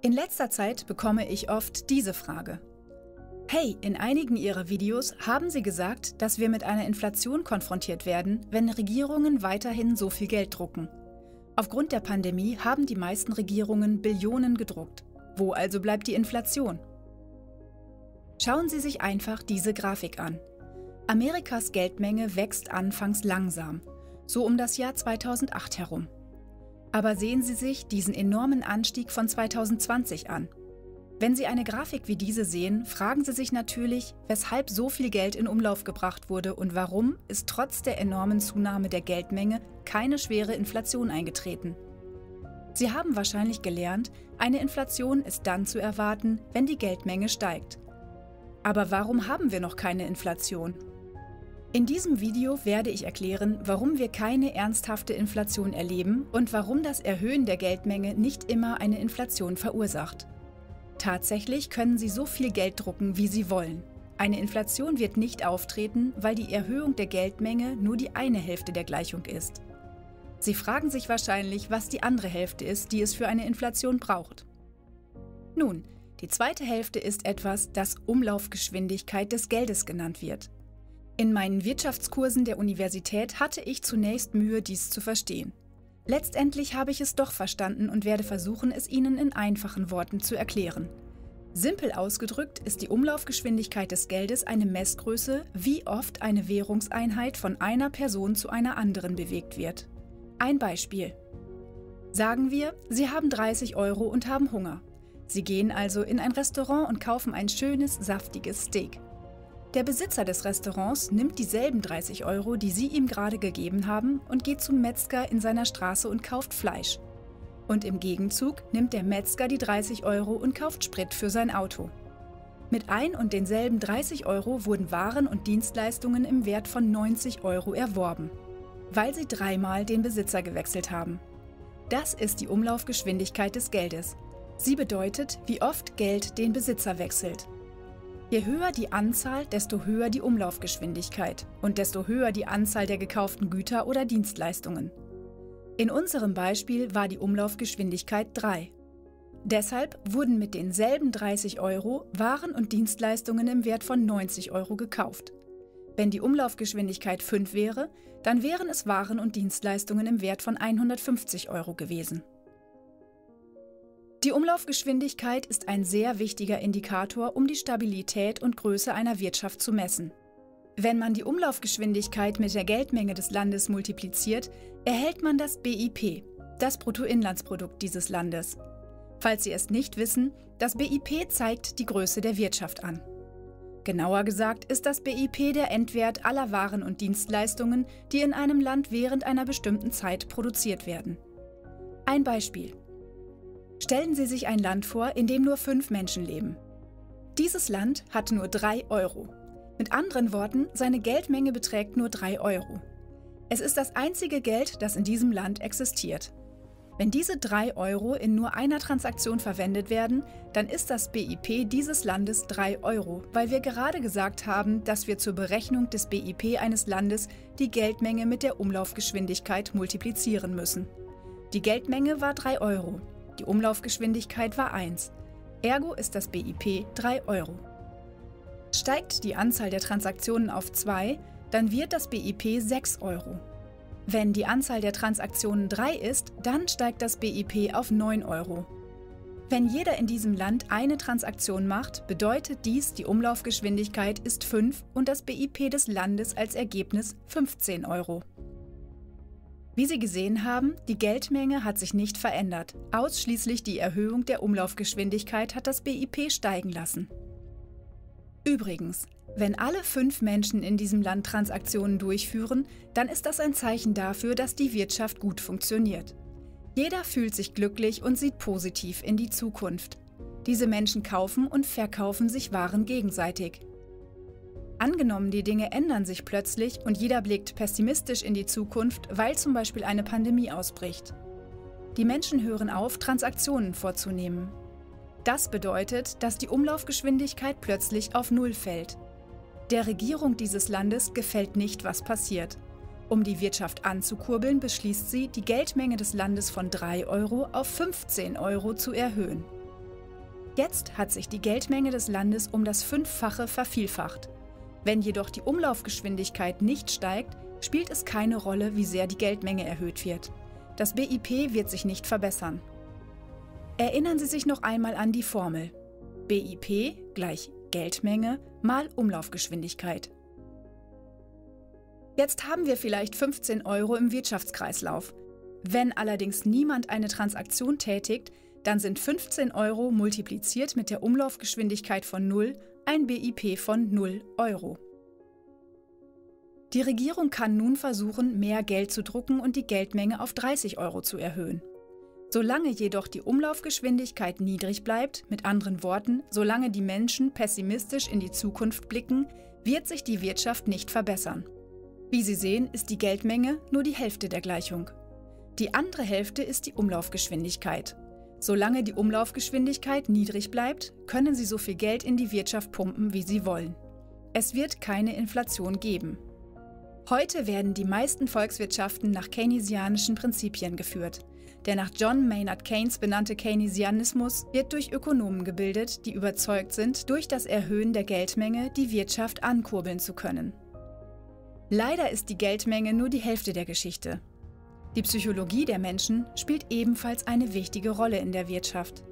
In letzter Zeit bekomme ich oft diese Frage. Hey, in einigen Ihrer Videos haben Sie gesagt, dass wir mit einer Inflation konfrontiert werden, wenn Regierungen weiterhin so viel Geld drucken. Aufgrund der Pandemie haben die meisten Regierungen Billionen gedruckt. Wo also bleibt die Inflation? Schauen Sie sich einfach diese Grafik an. Amerikas Geldmenge wächst anfangs langsam, so um das Jahr 2008 herum. Aber sehen Sie sich diesen enormen Anstieg von 2020 an. Wenn Sie eine Grafik wie diese sehen, fragen Sie sich natürlich, weshalb so viel Geld in Umlauf gebracht wurde und warum ist trotz der enormen Zunahme der Geldmenge keine schwere Inflation eingetreten. Sie haben wahrscheinlich gelernt, eine Inflation ist dann zu erwarten, wenn die Geldmenge steigt. Aber warum haben wir noch keine Inflation? In diesem Video werde ich erklären, warum wir keine ernsthafte Inflation erleben und warum das Erhöhen der Geldmenge nicht immer eine Inflation verursacht. Tatsächlich können Sie so viel Geld drucken, wie Sie wollen. Eine Inflation wird nicht auftreten, weil die Erhöhung der Geldmenge nur die eine Hälfte der Gleichung ist. Sie fragen sich wahrscheinlich, was die andere Hälfte ist, die es für eine Inflation braucht. Nun, die zweite Hälfte ist etwas, das Umlaufgeschwindigkeit des Geldes genannt wird. In meinen Wirtschaftskursen der Universität hatte ich zunächst Mühe, dies zu verstehen. Letztendlich habe ich es doch verstanden und werde versuchen, es Ihnen in einfachen Worten zu erklären. Simpel ausgedrückt ist die Umlaufgeschwindigkeit des Geldes eine Messgröße, wie oft eine Währungseinheit von einer Person zu einer anderen bewegt wird. Ein Beispiel. Sagen wir, Sie haben 30 Euro und haben Hunger. Sie gehen also in ein Restaurant und kaufen ein schönes, saftiges Steak. Der Besitzer des Restaurants nimmt dieselben 30 Euro, die Sie ihm gerade gegeben haben, und geht zum Metzger in seiner Straße und kauft Fleisch. Und im Gegenzug nimmt der Metzger die 30 Euro und kauft Sprit für sein Auto. Mit ein und denselben 30 Euro wurden Waren und Dienstleistungen im Wert von 90 Euro erworben, weil sie dreimal den Besitzer gewechselt haben. Das ist die Umlaufgeschwindigkeit des Geldes. Sie bedeutet, wie oft Geld den Besitzer wechselt. Je höher die Anzahl, desto höher die Umlaufgeschwindigkeit und desto höher die Anzahl der gekauften Güter oder Dienstleistungen. In unserem Beispiel war die Umlaufgeschwindigkeit 3. Deshalb wurden mit denselben 30 Euro Waren und Dienstleistungen im Wert von 90 Euro gekauft. Wenn die Umlaufgeschwindigkeit 5 wäre, dann wären es Waren und Dienstleistungen im Wert von 150 Euro gewesen. Die Umlaufgeschwindigkeit ist ein sehr wichtiger Indikator, um die Stabilität und Größe einer Wirtschaft zu messen. Wenn man die Umlaufgeschwindigkeit mit der Geldmenge des Landes multipliziert, erhält man das BIP, das Bruttoinlandsprodukt dieses Landes. Falls Sie es nicht wissen, das BIP zeigt die Größe der Wirtschaft an. Genauer gesagt ist das BIP der Endwert aller Waren und Dienstleistungen, die in einem Land während einer bestimmten Zeit produziert werden. Ein Beispiel. Stellen Sie sich ein Land vor, in dem nur 5 Menschen leben. Dieses Land hat nur 3 Euro. Mit anderen Worten, seine Geldmenge beträgt nur 3 Euro. Es ist das einzige Geld, das in diesem Land existiert. Wenn diese 3 Euro in nur einer Transaktion verwendet werden, dann ist das BIP dieses Landes 3 Euro, weil wir gerade gesagt haben, dass wir zur Berechnung des BIP eines Landes die Geldmenge mit der Umlaufgeschwindigkeit multiplizieren müssen. Die Geldmenge war 3 Euro. Die Umlaufgeschwindigkeit war 1, ergo ist das BIP 3 Euro. Steigt die Anzahl der Transaktionen auf 2, dann wird das BIP 6 Euro. Wenn die Anzahl der Transaktionen 3 ist, dann steigt das BIP auf 9 Euro. Wenn jeder in diesem Land eine Transaktion macht, bedeutet dies, die Umlaufgeschwindigkeit ist 5 und das BIP des Landes als Ergebnis 15 Euro. Wie Sie gesehen haben, die Geldmenge hat sich nicht verändert. Ausschließlich die Erhöhung der Umlaufgeschwindigkeit hat das BIP steigen lassen. Übrigens, wenn alle 5 Menschen in diesem Land Transaktionen durchführen, dann ist das ein Zeichen dafür, dass die Wirtschaft gut funktioniert. Jeder fühlt sich glücklich und sieht positiv in die Zukunft. Diese Menschen kaufen und verkaufen sich Waren gegenseitig. Angenommen, die Dinge ändern sich plötzlich und jeder blickt pessimistisch in die Zukunft, weil zum Beispiel eine Pandemie ausbricht. Die Menschen hören auf, Transaktionen vorzunehmen. Das bedeutet, dass die Umlaufgeschwindigkeit plötzlich auf 0 fällt. Der Regierung dieses Landes gefällt nicht, was passiert. Um die Wirtschaft anzukurbeln, beschließt sie, die Geldmenge des Landes von 3 Euro auf 15 Euro zu erhöhen. Jetzt hat sich die Geldmenge des Landes um das 5-fache vervielfacht. Wenn jedoch die Umlaufgeschwindigkeit nicht steigt, spielt es keine Rolle, wie sehr die Geldmenge erhöht wird. Das BIP wird sich nicht verbessern. Erinnern Sie sich noch einmal an die Formel: BIP gleich Geldmenge mal Umlaufgeschwindigkeit. Jetzt haben wir vielleicht 15 Euro im Wirtschaftskreislauf. Wenn allerdings niemand eine Transaktion tätigt, dann sind 15 Euro multipliziert mit der Umlaufgeschwindigkeit von 0 ein BIP von 0 Euro. Die Regierung kann nun versuchen, mehr Geld zu drucken und die Geldmenge auf 30 Euro zu erhöhen. Solange jedoch die Umlaufgeschwindigkeit niedrig bleibt, mit anderen Worten, solange die Menschen pessimistisch in die Zukunft blicken, wird sich die Wirtschaft nicht verbessern. Wie Sie sehen, ist die Geldmenge nur die Hälfte der Gleichung. Die andere Hälfte ist die Umlaufgeschwindigkeit. Solange die Umlaufgeschwindigkeit niedrig bleibt, können Sie so viel Geld in die Wirtschaft pumpen, wie Sie wollen. Es wird keine Inflation geben. Heute werden die meisten Volkswirtschaften nach keynesianischen Prinzipien geführt. Der nach John Maynard Keynes benannte Keynesianismus wird durch Ökonomen gebildet, die überzeugt sind, durch das Erhöhen der Geldmenge die Wirtschaft ankurbeln zu können. Leider ist die Geldmenge nur die Hälfte der Geschichte. Die Psychologie der Menschen spielt ebenfalls eine wichtige Rolle in der Wirtschaft.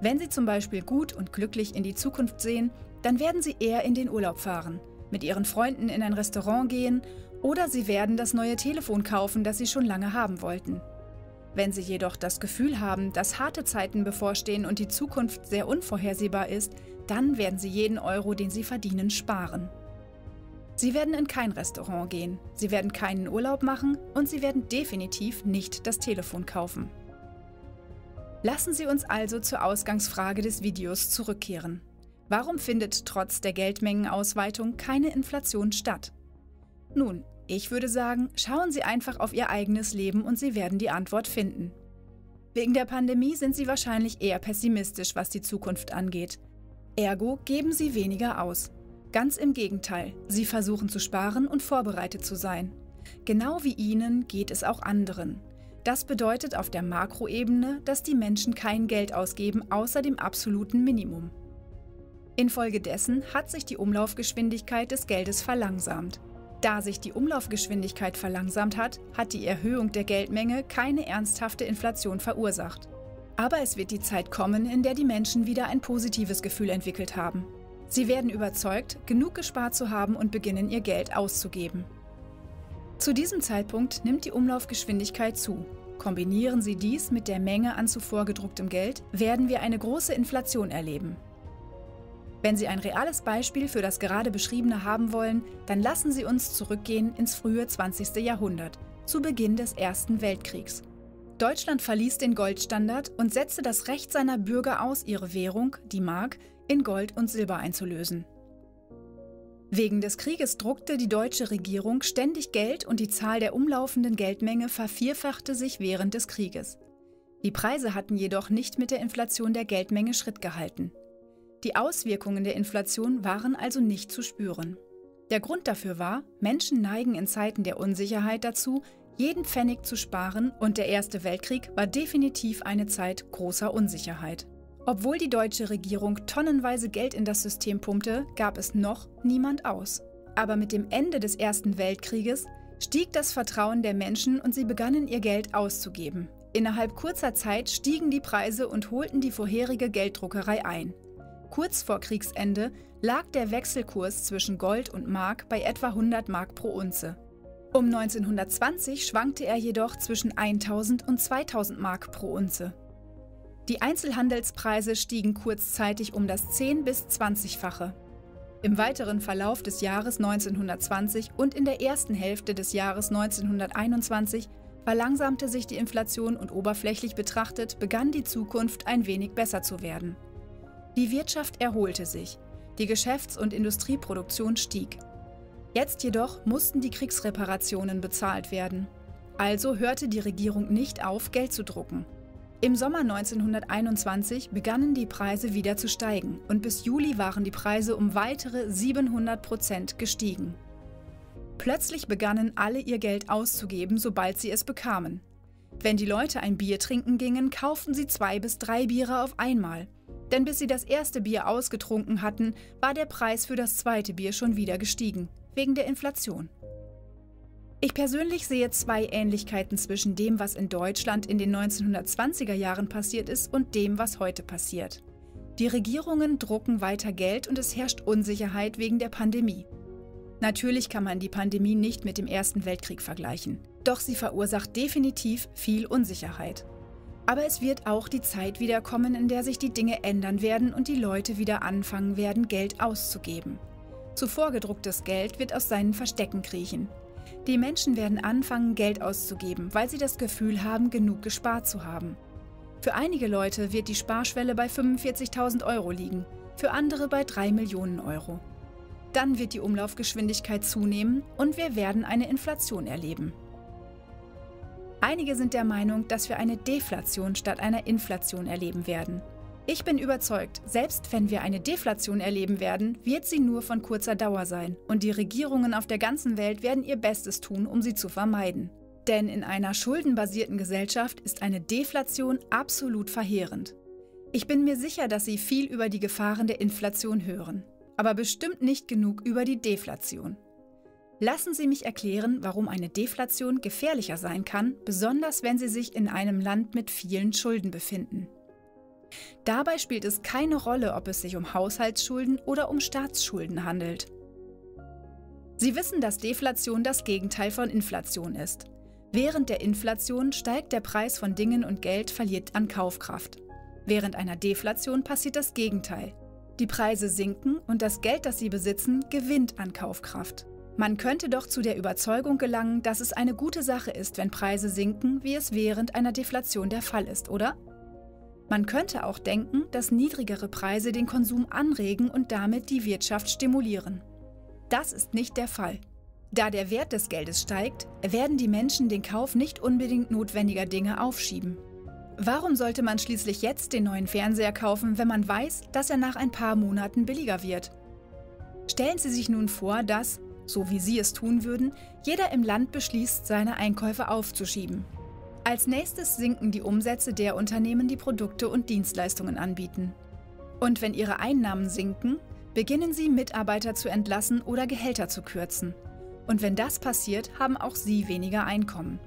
Wenn Sie zum Beispiel gut und glücklich in die Zukunft sehen, dann werden Sie eher in den Urlaub fahren, mit Ihren Freunden in ein Restaurant gehen oder Sie werden das neue Telefon kaufen, das Sie schon lange haben wollten. Wenn Sie jedoch das Gefühl haben, dass harte Zeiten bevorstehen und die Zukunft sehr unvorhersehbar ist, dann werden Sie jeden Euro, den Sie verdienen, sparen. Sie werden in kein Restaurant gehen, Sie werden keinen Urlaub machen und Sie werden definitiv nicht das Telefon kaufen. Lassen Sie uns also zur Ausgangsfrage des Videos zurückkehren. Warum findet trotz der Geldmengenausweitung keine Inflation statt? Nun, ich würde sagen, schauen Sie einfach auf Ihr eigenes Leben und Sie werden die Antwort finden. Wegen der Pandemie sind Sie wahrscheinlich eher pessimistisch, was die Zukunft angeht. Ergo geben Sie weniger aus. Ganz im Gegenteil, Sie versuchen zu sparen und vorbereitet zu sein. Genau wie Ihnen geht es auch anderen. Das bedeutet auf der Makroebene, dass die Menschen kein Geld ausgeben außer dem absoluten Minimum. Infolgedessen hat sich die Umlaufgeschwindigkeit des Geldes verlangsamt. Da sich die Umlaufgeschwindigkeit verlangsamt hat, hat die Erhöhung der Geldmenge keine ernsthafte Inflation verursacht. Aber es wird die Zeit kommen, in der die Menschen wieder ein positives Gefühl entwickelt haben. Sie werden überzeugt, genug gespart zu haben und beginnen, ihr Geld auszugeben. Zu diesem Zeitpunkt nimmt die Umlaufgeschwindigkeit zu. Kombinieren Sie dies mit der Menge an zuvor gedrucktem Geld, werden wir eine große Inflation erleben. Wenn Sie ein reales Beispiel für das gerade beschriebene haben wollen, dann lassen Sie uns zurückgehen ins frühe 20. Jahrhundert, zu Beginn des Ersten Weltkriegs. Deutschland verließ den Goldstandard und setzte das Recht seiner Bürger aus, ihre Währung, die Mark, in Gold und Silber einzulösen. Wegen des Krieges druckte die deutsche Regierung ständig Geld und die Zahl der umlaufenden Geldmenge vervierfachte sich während des Krieges. Die Preise hatten jedoch nicht mit der Inflation der Geldmenge Schritt gehalten. Die Auswirkungen der Inflation waren also nicht zu spüren. Der Grund dafür war, Menschen neigen in Zeiten der Unsicherheit dazu, jeden Pfennig zu sparen, und der Erste Weltkrieg war definitiv eine Zeit großer Unsicherheit. Obwohl die deutsche Regierung tonnenweise Geld in das System pumpte, gab es noch niemand aus. Aber mit dem Ende des Ersten Weltkrieges stieg das Vertrauen der Menschen und sie begannen, ihr Geld auszugeben. Innerhalb kurzer Zeit stiegen die Preise und holten die vorherige Gelddruckerei ein. Kurz vor Kriegsende lag der Wechselkurs zwischen Gold und Mark bei etwa 100 Mark pro Unze. Um 1920 schwankte er jedoch zwischen 1.000 und 2.000 Mark pro Unze. Die Einzelhandelspreise stiegen kurzzeitig um das 10- bis 20-fache. Im weiteren Verlauf des Jahres 1920 und in der ersten Hälfte des Jahres 1921 verlangsamte sich die Inflation und oberflächlich betrachtet begann die Zukunft ein wenig besser zu werden. Die Wirtschaft erholte sich, die Geschäfts- und Industrieproduktion stieg. Jetzt jedoch mussten die Kriegsreparationen bezahlt werden. Also hörte die Regierung nicht auf, Geld zu drucken. Im Sommer 1921 begannen die Preise wieder zu steigen und bis Juli waren die Preise um weitere 700% gestiegen. Plötzlich begannen alle ihr Geld auszugeben, sobald sie es bekamen. Wenn die Leute ein Bier trinken gingen, kauften sie 2 bis 3 Biere auf einmal. Denn bis sie das erste Bier ausgetrunken hatten, war der Preis für das zweite Bier schon wieder gestiegen, wegen der Inflation. Ich persönlich sehe zwei Ähnlichkeiten zwischen dem, was in Deutschland in den 1920er Jahren passiert ist, und dem, was heute passiert. Die Regierungen drucken weiter Geld und es herrscht Unsicherheit wegen der Pandemie. Natürlich kann man die Pandemie nicht mit dem Ersten Weltkrieg vergleichen, doch sie verursacht definitiv viel Unsicherheit. Aber es wird auch die Zeit wiederkommen, in der sich die Dinge ändern werden und die Leute wieder anfangen werden, Geld auszugeben. Zuvor gedrucktes Geld wird aus seinen Verstecken kriechen. Die Menschen werden anfangen, Geld auszugeben, weil sie das Gefühl haben, genug gespart zu haben. Für einige Leute wird die Sparschwelle bei 45.000 € liegen, für andere bei 3 Millionen Euro. Dann wird die Umlaufgeschwindigkeit zunehmen und wir werden eine Inflation erleben. Einige sind der Meinung, dass wir eine Deflation statt einer Inflation erleben werden. Ich bin überzeugt, selbst wenn wir eine Deflation erleben werden, wird sie nur von kurzer Dauer sein und die Regierungen auf der ganzen Welt werden ihr Bestes tun, um sie zu vermeiden. Denn in einer schuldenbasierten Gesellschaft ist eine Deflation absolut verheerend. Ich bin mir sicher, dass Sie viel über die Gefahren der Inflation hören, aber bestimmt nicht genug über die Deflation. Lassen Sie mich erklären, warum eine Deflation gefährlicher sein kann, besonders wenn sie sich in einem Land mit vielen Schulden befinden. Dabei spielt es keine Rolle, ob es sich um Haushaltsschulden oder um Staatsschulden handelt. Sie wissen, dass Deflation das Gegenteil von Inflation ist. Während der Inflation steigt der Preis von Dingen und Geld verliert an Kaufkraft. Während einer Deflation passiert das Gegenteil. Die Preise sinken und das Geld, das Sie besitzen, gewinnt an Kaufkraft. Man könnte doch zu der Überzeugung gelangen, dass es eine gute Sache ist, wenn Preise sinken, wie es während einer Deflation der Fall ist, oder? Man könnte auch denken, dass niedrigere Preise den Konsum anregen und damit die Wirtschaft stimulieren. Das ist nicht der Fall. Da der Wert des Geldes steigt, werden die Menschen den Kauf nicht unbedingt notwendiger Dinge aufschieben. Warum sollte man schließlich jetzt den neuen Fernseher kaufen, wenn man weiß, dass er nach ein paar Monaten billiger wird? Stellen Sie sich nun vor, dass, so wie Sie es tun würden, jeder im Land beschließt, seine Einkäufe aufzuschieben. Als nächstes sinken die Umsätze der Unternehmen, die Produkte und Dienstleistungen anbieten. Und wenn Ihre Einnahmen sinken, beginnen Sie, Mitarbeiter zu entlassen oder Gehälter zu kürzen. Und wenn das passiert, haben auch Sie weniger Einkommen.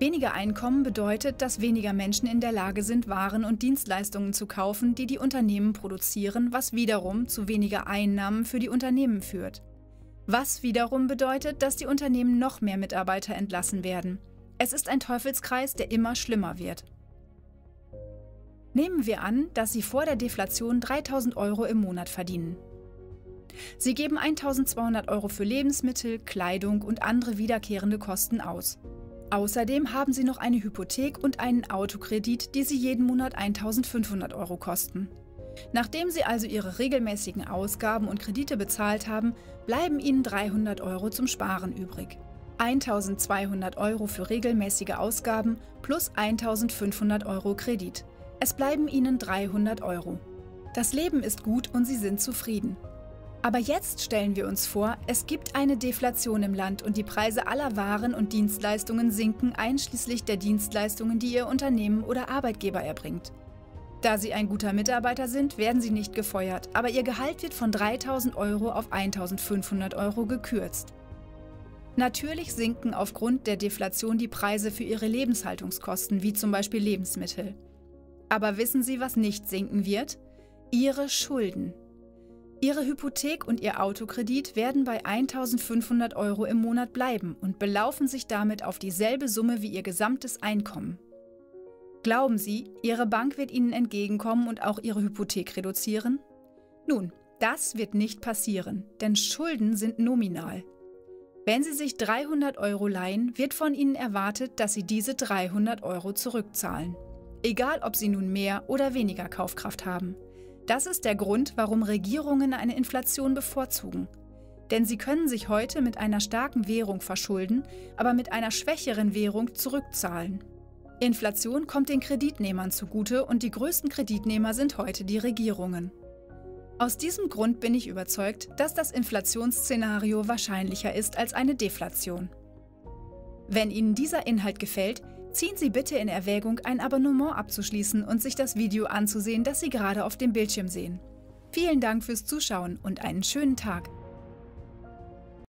Weniger Einkommen bedeutet, dass weniger Menschen in der Lage sind, Waren und Dienstleistungen zu kaufen, die die Unternehmen produzieren, was wiederum zu weniger Einnahmen für die Unternehmen führt. Was wiederum bedeutet, dass die Unternehmen noch mehr Mitarbeiter entlassen werden. Es ist ein Teufelskreis, der immer schlimmer wird. Nehmen wir an, dass Sie vor der Deflation 3.000 € im Monat verdienen. Sie geben 1.200 € für Lebensmittel, Kleidung und andere wiederkehrende Kosten aus. Außerdem haben Sie noch eine Hypothek und einen Autokredit, die Sie jeden Monat 1.500 € kosten. Nachdem Sie also Ihre regelmäßigen Ausgaben und Kredite bezahlt haben, bleiben Ihnen 300 € zum Sparen übrig. 1.200 € für regelmäßige Ausgaben plus 1.500 € Kredit. Es bleiben Ihnen 300 €. Das Leben ist gut und Sie sind zufrieden. Aber jetzt stellen wir uns vor, es gibt eine Deflation im Land und die Preise aller Waren und Dienstleistungen sinken, einschließlich der Dienstleistungen, die Ihr Unternehmen oder Arbeitgeber erbringt. Da Sie ein guter Mitarbeiter sind, werden Sie nicht gefeuert, aber Ihr Gehalt wird von 3.000 € auf 1.500 € gekürzt. Natürlich sinken aufgrund der Deflation die Preise für Ihre Lebenshaltungskosten, wie zum Beispiel Lebensmittel. Aber wissen Sie, was nicht sinken wird? Ihre Schulden. Ihre Hypothek und Ihr Autokredit werden bei 1.500 € im Monat bleiben und belaufen sich damit auf dieselbe Summe wie Ihr gesamtes Einkommen. Glauben Sie, Ihre Bank wird Ihnen entgegenkommen und auch Ihre Hypothek reduzieren? Nun, das wird nicht passieren, denn Schulden sind nominal. Wenn Sie sich 300 € leihen, wird von Ihnen erwartet, dass Sie diese 300 € zurückzahlen. Egal, ob Sie nun mehr oder weniger Kaufkraft haben. Das ist der Grund, warum Regierungen eine Inflation bevorzugen. Denn sie können sich heute mit einer starken Währung verschulden, aber mit einer schwächeren Währung zurückzahlen. Inflation kommt den Kreditnehmern zugute und die größten Kreditnehmer sind heute die Regierungen. Aus diesem Grund bin ich überzeugt, dass das Inflationsszenario wahrscheinlicher ist als eine Deflation. Wenn Ihnen dieser Inhalt gefällt, ziehen Sie bitte in Erwägung, ein Abonnement abzuschließen und sich das Video anzusehen, das Sie gerade auf dem Bildschirm sehen. Vielen Dank fürs Zuschauen und einen schönen Tag!